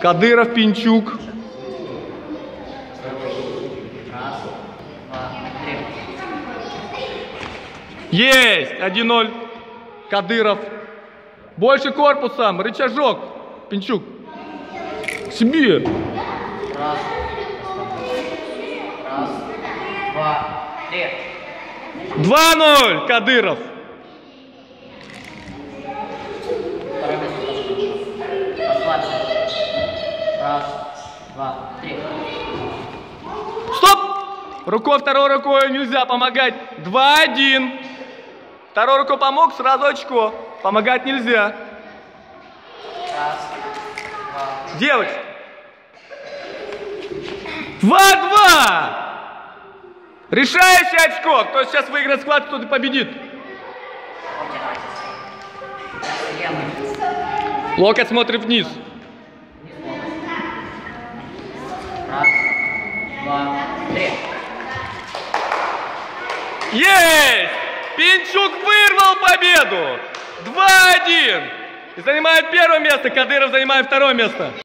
Кадыров, Пенчук. Есть! 1-0. Кадыров. Больше корпусом. Рычажок. Пенчук. К себе. Раз, два, три. 2-0. Кадыров. Раз, два, три. Стоп! Рукой, второй рукой нельзя помогать. 2-1. Второй рукой помог, сразу очко. Помогать нельзя. Раз, два, девочки. 2-2. Решающее очко. Кто сейчас выиграет склад, кто-то победит. Локоть смотрит вниз. Раз, два, три. Есть! Пинчук вырвал победу! 2-1! И занимает первое место, Кадыров занимает второе место.